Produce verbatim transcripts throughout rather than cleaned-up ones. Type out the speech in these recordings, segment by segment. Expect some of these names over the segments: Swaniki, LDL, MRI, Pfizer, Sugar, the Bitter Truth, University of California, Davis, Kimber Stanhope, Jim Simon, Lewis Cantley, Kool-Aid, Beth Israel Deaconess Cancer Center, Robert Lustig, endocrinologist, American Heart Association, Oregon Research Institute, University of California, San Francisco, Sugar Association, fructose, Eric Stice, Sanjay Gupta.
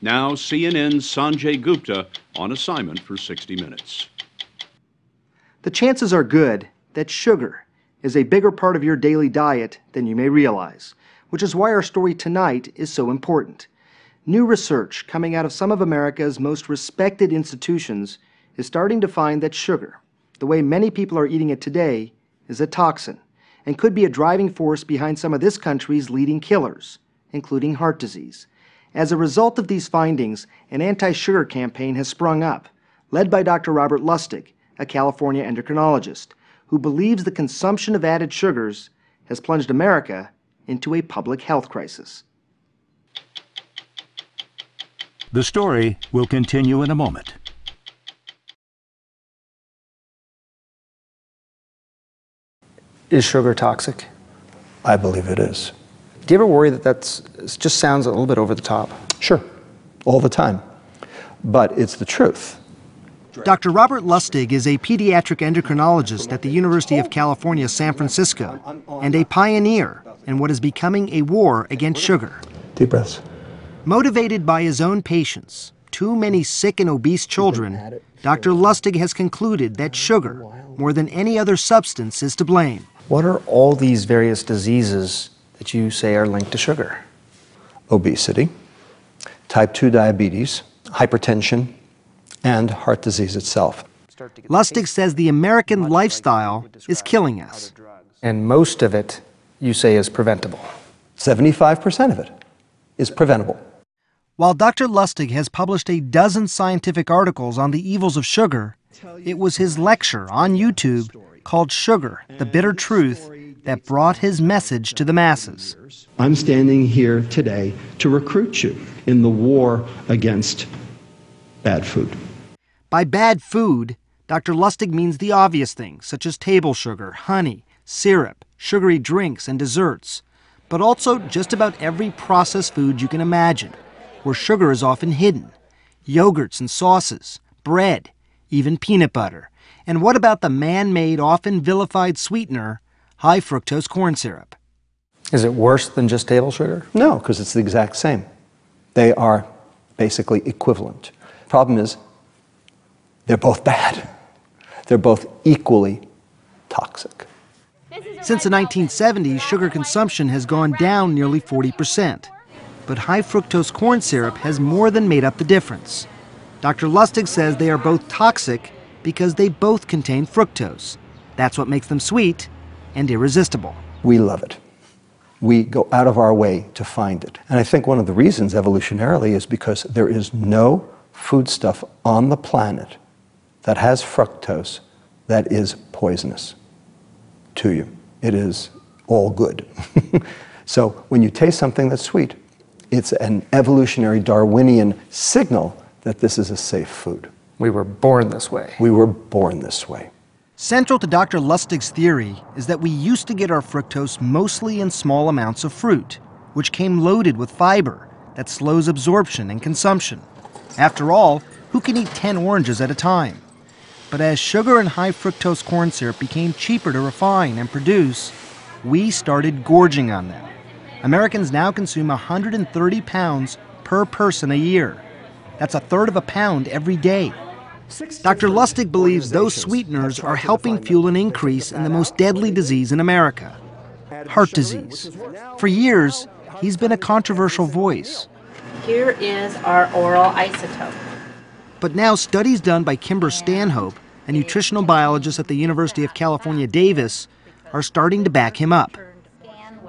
Now C N N's Sanjay Gupta on assignment for sixty minutes. The chances are good that sugar is a bigger part of your daily diet than you may realize, which is why our story tonight is so important. New research coming out of some of America's most respected institutions is starting to find that sugar, the way many people are eating it today, is a toxin and could be a driving force behind some of this country's leading killers, including heart disease. As a result of these findings, an anti-sugar campaign has sprung up, led by Doctor Robert Lustig, a California endocrinologist, who believes the consumption of added sugars has plunged America into a public health crisis. The story will continue in a moment. Is sugar toxic? I believe it is. Do you ever worry that that's, it just sounds a little bit over the top? Sure, all the time, but it's the truth. Doctor Robert Lustig is a pediatric endocrinologist at the University of California, San Francisco, and a pioneer in what is becoming a war against sugar. Deep breaths. Motivated by his own patients, too many sick and obese children, Doctor Lustig has concluded that sugar, more than any other substance, is to blame. What are all these various diseases that you say are linked to sugar? Obesity, type two diabetes, hypertension, and heart disease itself. Lustig says the American lifestyle is killing us. And most of it, you say, is preventable. seventy-five percent of it is preventable. While Doctor Lustig has published a dozen scientific articles on the evils of sugar, it was his lecture on YouTube called Sugar, the Bitter Truth, that brought his message to the masses. I'm standing here today to recruit you in the war against bad food. By bad food, Doctor Lustig means the obvious things, such as table sugar, honey, syrup, sugary drinks, and desserts, but also just about every processed food you can imagine, where sugar is often hidden. Yogurts and sauces, bread, even peanut butter. And what about the man-made, often vilified sweetener, high fructose corn syrup? Is it worse than just table sugar? No, because it's the exact same. They are basically equivalent. Problem is, they're both bad. They're both equally toxic. Since the nineteen seventies, sugar consumption has gone down nearly forty percent. But high fructose corn syrup has more than made up the difference. Doctor Lustig says they are both toxic because they both contain fructose. That's what makes them sweet and irresistible. We love it. We go out of our way to find it. And I think one of the reasons evolutionarily is because there is no foodstuff on the planet that has fructose that is poisonous to you. It is all good. So when you taste something that's sweet, it's an evolutionary Darwinian signal that this is a safe food. We were born this way. We were born this way. Central to Doctor Lustig's theory is that we used to get our fructose mostly in small amounts of fruit, which came loaded with fiber that slows absorption and consumption. After all, who can eat ten oranges at a time? But as sugar and high fructose corn syrup became cheaper to refine and produce, we started gorging on them. Americans now consume one hundred thirty pounds per person a year. That's a third of a pound every day. Doctor Lustig believes those sweeteners are helping fuel an increase in the most deadly disease in America, heart disease. For years, he's been a controversial voice. Here is our oral isotope. But now studies done by Kimber Stanhope, a nutritional biologist at the University of California, Davis, are starting to back him up.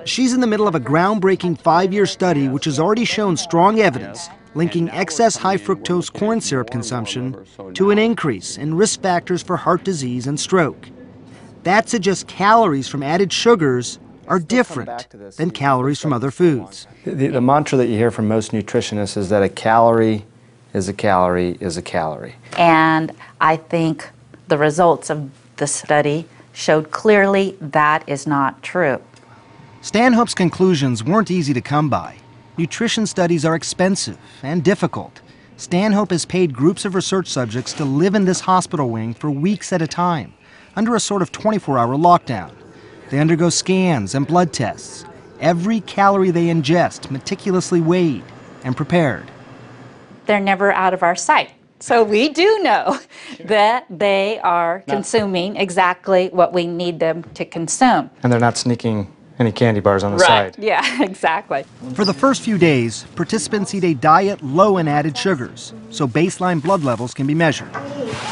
She's in the middle of a groundbreaking five-year study which has already shown strong evidence linking excess high fructose corn syrup consumption to an increase in risk factors for heart disease and stroke. That suggests calories from added sugars are different than calories from other foods. The, the, the mantra that you hear from most nutritionists is that a calorie is a calorie is a calorie. And I think the results of the study showed clearly that is not true. Stanhope's conclusions weren't easy to come by. Nutrition studies are expensive and difficult. Stanhope has paid groups of research subjects to live in this hospital wing for weeks at a time, under a sort of twenty-four hour lockdown. They undergo scans and blood tests. Every calorie they ingest, meticulously weighed and prepared. they're never out of our sight. So we do know sure. that they are not consuming exactly what we need them to consume. And they're not sneaking any candy bars on the right. side. Yeah, exactly. For the first few days, participants eat a diet low in added sugars, so baseline blood levels can be measured.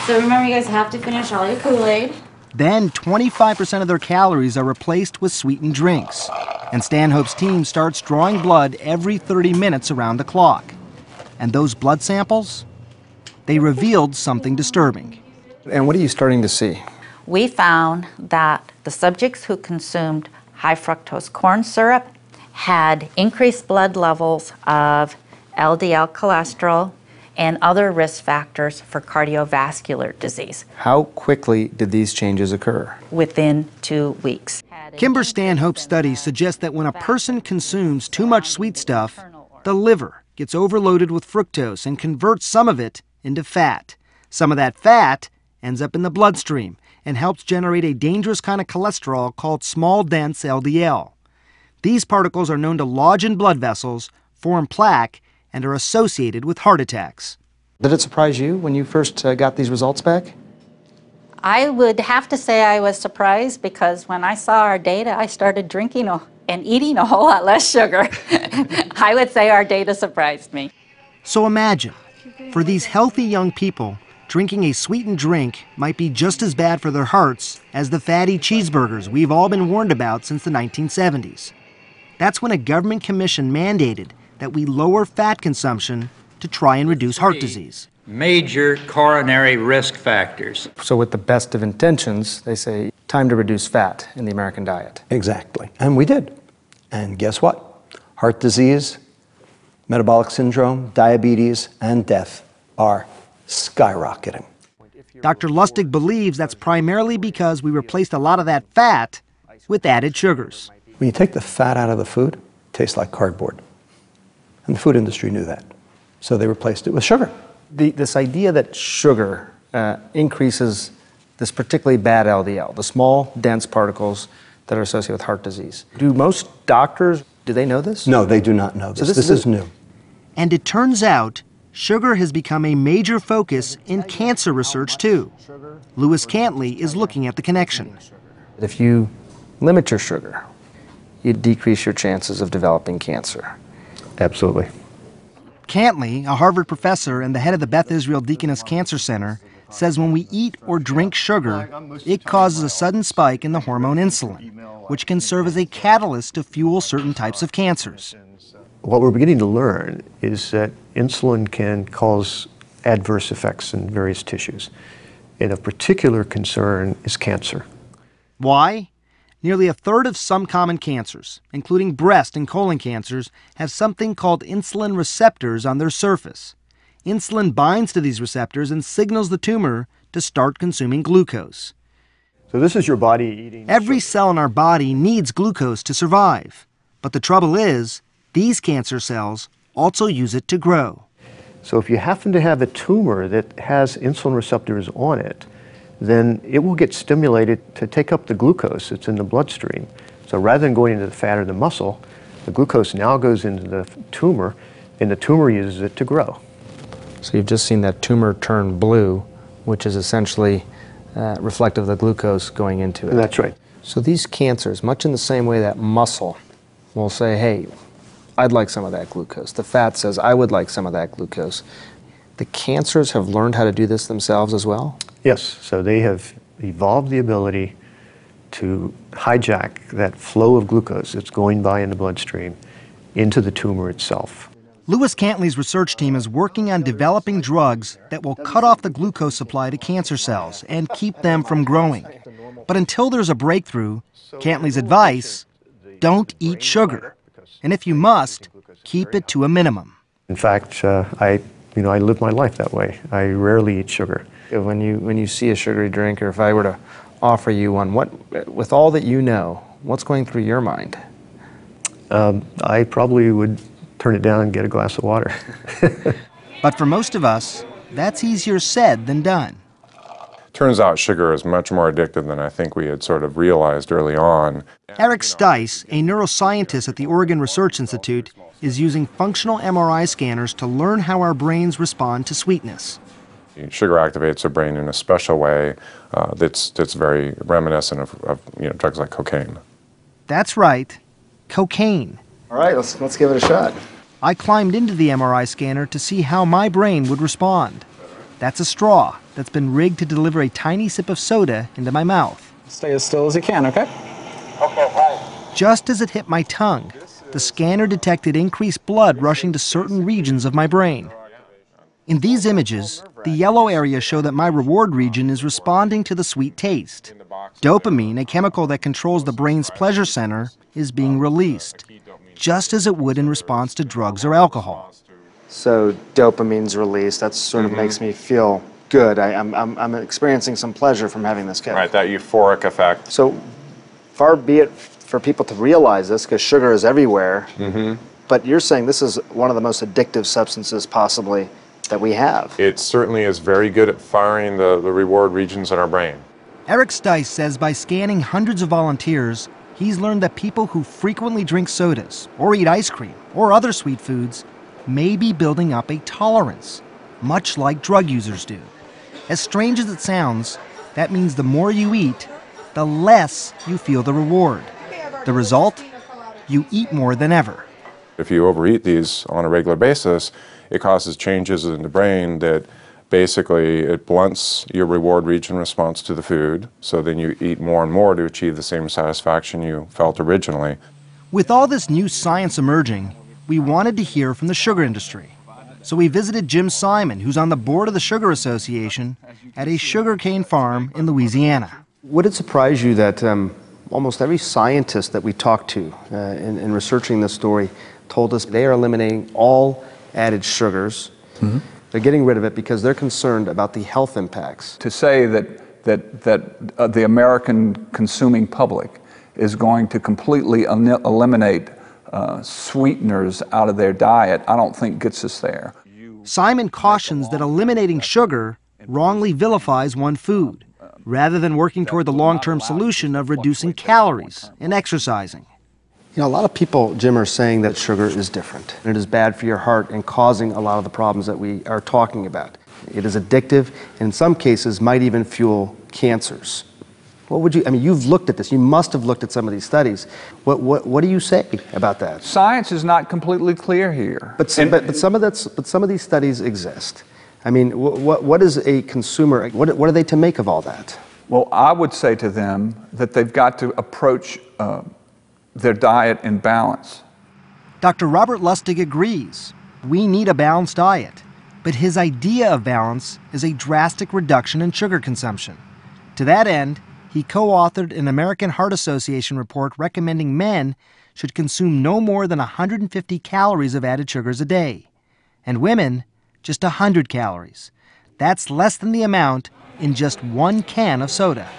So remember, you guys have to finish all your Kool-Aid. Then twenty-five percent of their calories are replaced with sweetened drinks. And Stanhope's team starts drawing blood every thirty minutes around the clock. And those blood samples? They revealed something disturbing. And what are you starting to see? We found that the subjects who consumed high fructose corn syrup had increased blood levels of L D L cholesterol and other risk factors for cardiovascular disease. How quickly did these changes occur? Within two weeks. Kimber Stanhope's study suggests that when a person consumes too much sweet stuff, the liver gets overloaded with fructose and converts some of it into fat. Some of that fat ends up in the bloodstream and helps generate a dangerous kind of cholesterol called small dense L D L. These particles are known to lodge in blood vessels, form plaque, and are associated with heart attacks. Did it surprise you when you first uh, got these results back? I would have to say I was surprised, because when I saw our data, I started drinking a, and eating a whole lot less sugar. I would say our data surprised me. So imagine, for these healthy young people, drinking a sweetened drink might be just as bad for their hearts as the fatty cheeseburgers we've all been warned about since the nineteen seventies. That's when a government commission mandated that we lower fat consumption to try and reduce heart disease. Major coronary risk factors. So with the best of intentions, they say, time to reduce fat in the American diet. Exactly. And we did. And guess what? Heart disease, metabolic syndrome, diabetes, and death are skyrocketing. Doctor Lustig believes that's primarily because we replaced a lot of that fat with added sugars. When you take the fat out of the food, it tastes like cardboard. And the food industry knew that, so they replaced it with sugar. The, this idea that sugar uh, increases this particularly bad L D L, the small, dense particles that are associated with heart disease. Do most doctors, do they know this? No, they do not know this. So this, this is, is new. And it turns out sugar has become a major focus in cancer research, too. Lewis Cantley is looking at the connection. If you limit your sugar, you decrease your chances of developing cancer. Absolutely. Cantley, a Harvard professor and the head of the Beth Israel Deaconess Cancer Center, says when we eat or drink sugar, it causes a sudden spike in the hormone insulin, which can serve as a catalyst to fuel certain types of cancers. What we're beginning to learn is that insulin can cause adverse effects in various tissues, and of particular concern is cancer. Why? Nearly a third of some common cancers, including breast and colon cancers, have something called insulin receptors on their surface. Insulin binds to these receptors and signals the tumor to start consuming glucose. So this is your body eating sugar. Every cell in our body needs glucose to survive. But the trouble is, these cancer cells also use it to grow. So if you happen to have a tumor that has insulin receptors on it, then it will get stimulated to take up the glucose that's in the bloodstream. So rather than going into the fat or the muscle, the glucose now goes into the tumor, and the tumor uses it to grow. So you've just seen that tumor turn blue, which is essentially uh, reflective of the glucose going into it. That's right. So these cancers, much in the same way that muscle will say, hey, I'd like some of that glucose. The fat says, I would like some of that glucose. The cancers have learned how to do this themselves as well? Yes, so they have evolved the ability to hijack that flow of glucose that's going by in the bloodstream into the tumor itself. Lewis Cantley's research team is working on developing drugs that will cut off the glucose supply to cancer cells and keep them from growing. But until there's a breakthrough, Cantley's advice, don't eat sugar. And if you must, keep it to a minimum. In fact, uh, I, you know, I live my life that way. I rarely eat sugar. When you, when you see a sugary drink, or if I were to offer you one, what, with all that you know, what's going through your mind? Um, I probably would turn it down and get a glass of water. But for most of us, that's easier said than done. turns out sugar is much more addictive than I think we had sort of realized early on. Eric Stice, a neuroscientist at the Oregon Research Institute, is using functional M R I scanners to learn how our brains respond to sweetness. Sugar activates the brain in a special way uh, that's, that's very reminiscent of, of you know, drugs like cocaine. That's right, cocaine. All right, let's, let's give it a shot. I climbed into the M R I scanner to see how my brain would respond. That's a straw that's been rigged to deliver a tiny sip of soda into my mouth. Stay as still as you can, okay? Okay, fine. Just as it hit my tongue, the scanner detected increased blood rushing to certain regions of my brain. In these images, the yellow areas show that my reward region is responding to the sweet taste. Dopamine, a chemical that controls the brain's pleasure center, is being released, just as it would in response to drugs or alcohol. So dopamine's released, that sort of mm-hmm. makes me feel good. I, I'm, I'm, I'm experiencing some pleasure from having this cake. Right, that euphoric effect. So far be it for people to realize this, because sugar is everywhere, mm-hmm. but you're saying this is one of the most addictive substances possibly that we have. It certainly is very good at firing the, the reward regions in our brain. Eric Stice says by scanning hundreds of volunteers, he's learned that people who frequently drink sodas or eat ice cream or other sweet foods may be building up a tolerance, much like drug users do. As strange as it sounds, that means the more you eat, the less you feel the reward. The result? You eat more than ever. If you overeat these on a regular basis, it causes changes in the brain that basically it blunts your reward region response to the food, so then you eat more and more to achieve the same satisfaction you felt originally. With all this new science emerging, we wanted to hear from the sugar industry. So we visited Jim Simon, who's on the board of the Sugar Association, at a sugarcane farm in Louisiana. Would it surprise you that um, almost every scientist that we talked to uh, in, in researching this story told us they are eliminating all added sugars. Mm-hmm. They're getting rid of it because they're concerned about the health impacts. To say that, that, that uh, the American consuming public is going to completely el- eliminate uh, sweeteners out of their diet, I don't think gets us there. Simon cautions that eliminating sugar wrongly vilifies one food, rather than working toward the long-term solution of reducing calories and exercising. You know, a lot of people, Jim, are saying that sugar is different. It is bad for your heart and causing a lot of the problems that we are talking about. It is addictive and in some cases might even fuel cancers. What would you, I mean, you've looked at this. You must have looked at some of these studies. What, what, what do you say about that? Science is not completely clear here. But some, and, but, but some of that's, but some of these studies exist. I mean, what, what is a consumer, what, what are they to make of all that? Well, I would say to them that they've got to approach uh, their diet in balance. Doctor Robert Lustig agrees. We need a balanced diet. But his idea of balance is a drastic reduction in sugar consumption. To that end, he co-authored an American Heart Association report recommending men should consume no more than one hundred fifty calories of added sugars a day, and women just one hundred calories. That's less than the amount in just one can of soda.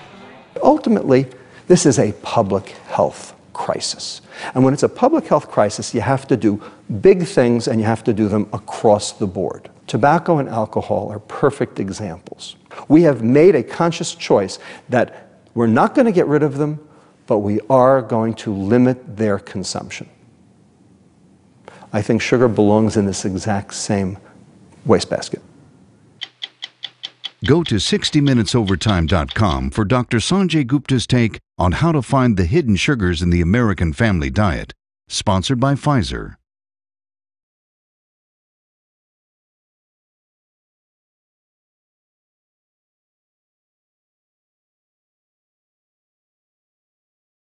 Ultimately, this is a public health crisis. And when it's a public health crisis, you have to do big things and you have to do them across the board. Tobacco and alcohol are perfect examples. We have made a conscious choice that we're not going to get rid of them, but we are going to limit their consumption. I think sugar belongs in this exact same wastebasket. Go to sixty minutes overtime dot com for Doctor Sanjay Gupta's take on how to find the hidden sugars in the American family diet, sponsored by Pfizer.